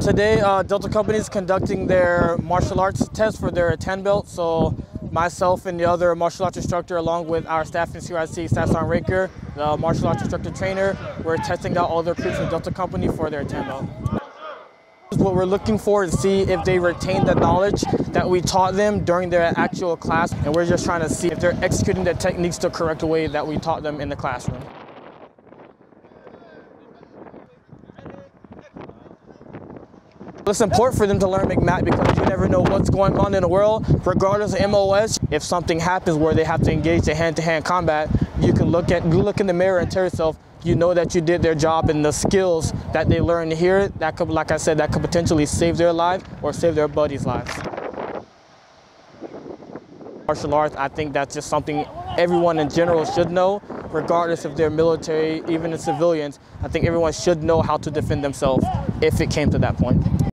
Today, Delta Company is conducting their martial arts test for their 10 belt. So myself and the other martial arts instructor, along with our staff in CIC, Sasson Raker, the martial arts instructor trainer, we're testing out all the recruits from Delta Company for their 10 belt. What we're looking for is see if they retain the knowledge that we taught them during their actual class, and we're just trying to see if they're executing the techniques the correct way that we taught them in the classroom. It's important for them to learn MCMAP because you never know what's going on in the world, regardless of MOS. If something happens where they have to engage in hand-to-hand combat, you can look in the mirror and tell yourself, you know that you did their job, and the skills that they learned here, that could, like I said, that could potentially save their life or save their buddies' lives. Martial arts, I think that's just something everyone in general should know, regardless if they're military, even the civilians. I think everyone should know how to defend themselves if it came to that point.